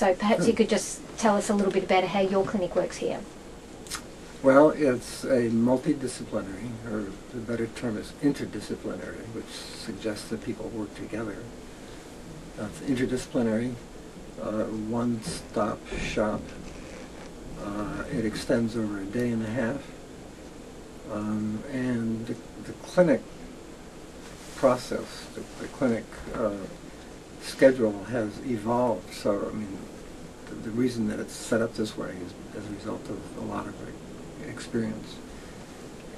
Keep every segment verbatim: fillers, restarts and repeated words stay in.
So perhaps you could just tell us a little bit about how your clinic works here. Well, it's a multidisciplinary, or the better term is interdisciplinary, which suggests that people work together. That's interdisciplinary, uh, one-stop shop. Uh, it extends over a day and a half. Um, and the, the clinic process, the, the clinic uh, schedule has evolved. So, I mean, the, the reason that it's set up this way is as a result of a lot of experience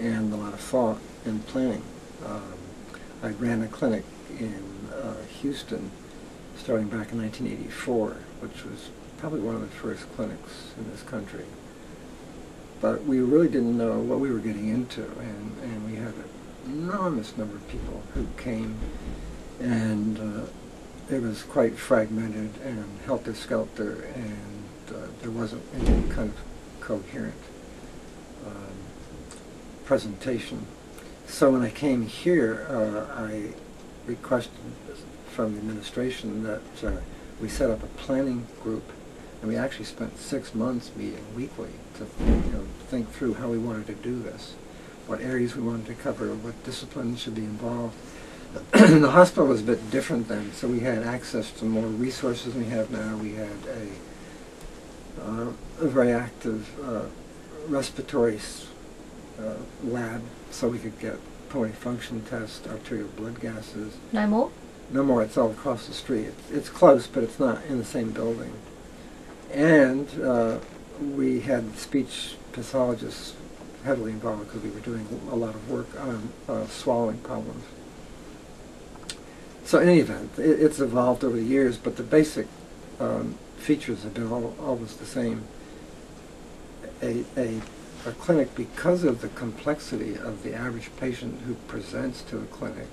and a lot of thought and planning. Um, I ran a clinic in uh, Houston starting back in nineteen eighty-four, which was probably one of the first clinics in this country. But we really didn't know what we were getting into, and, and we had an enormous number of people who came, and uh, it was quite fragmented and helter-skelter, and uh, there wasn't any kind of coherent um, presentation. So when I came here, uh, I requested from the administration that uh, we set up a planning group. And we actually spent six months meeting weekly to you know, think through how we wanted to do this, what areas we wanted to cover, what disciplines should be involved. The hospital was a bit different then, so we had access to more resources than we have now. We had a, uh, a very active uh, respiratory uh, lab, so we could get pulmonary function tests, arterial blood gases. No more? No more. It's all across the street. It's, it's close, but it's not in the same building. And uh, we had speech pathologists heavily involved because we were doing a lot of work on uh, swallowing problems. So in any event, it, it's evolved over the years, but the basic um, features have been all, always the same. A, a, a clinic, because of the complexity of the average patient who presents to a clinic,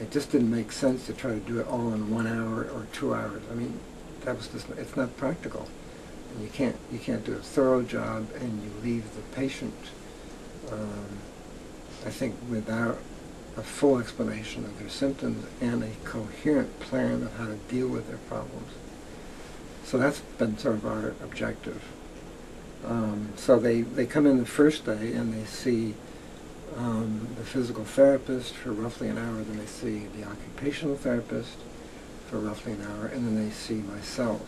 it just didn't make sense to try to do it all in one hour or two hours. I mean, that was just, it's not practical, and you can't you can't do a thorough job, and you leave the patient, um, I think, without a full explanation of their symptoms and a coherent plan of how to deal with their problems. So that's been sort of our objective. Um, so they they come in the first day and they see um, the physical therapist for roughly an hour. Then they see the occupational therapist for roughly an hour, and then they see myself.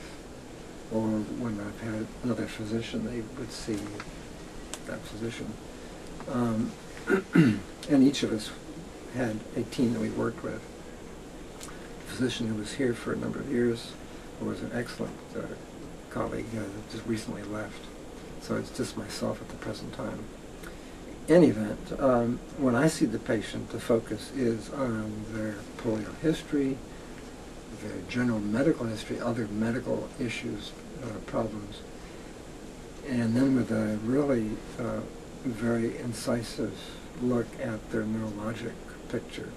Or when I've had another physician, they would see that physician. Um, and each of us had a team that we worked with. A physician who was here for a number of years, who was an excellent uh, colleague, uh, that just recently left. So it's just myself at the present time. In any event, um, when I see the patient, the focus is on their polio history, their general medical history, other medical issues, uh, problems, and then with a really uh, very incisive look at their neurologic picture.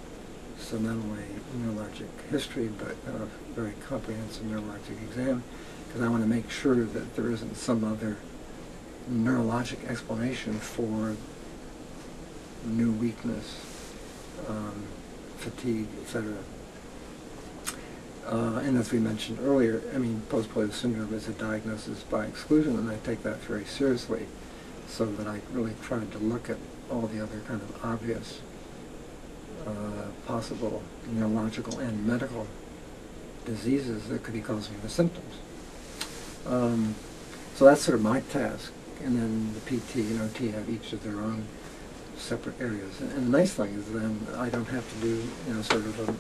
So not only neurologic history, but a very comprehensive neurologic exam, because I want to make sure that there isn't some other neurologic explanation for new weakness, um, fatigue, et cetera. Uh, and as we mentioned earlier, I mean, post polio syndrome is a diagnosis by exclusion, and I take that very seriously, so that I really tried to look at all the other kind of obvious uh, possible neurological and medical diseases that could be causing the symptoms. Um, so that's sort of my task, and then the P T and O T have each of their own separate areas. And, and the nice thing is then I don't have to do, you know, sort of a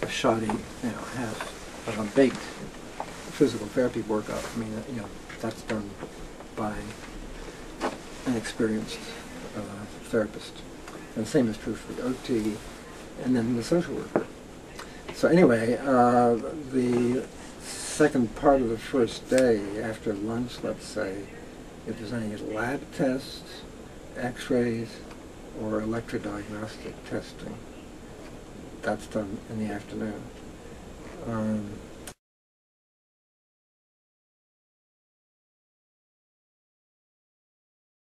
a shoddy, you know, half of a baked physical therapy workup. I mean, you know, that's done by an experienced uh, therapist. And the same is true for the O T and then the social worker. So anyway, uh, the second part of the first day, after lunch, let's say, if there's any lab tests, x-rays, or electrodiagnostic testing, that's done in the afternoon. Um,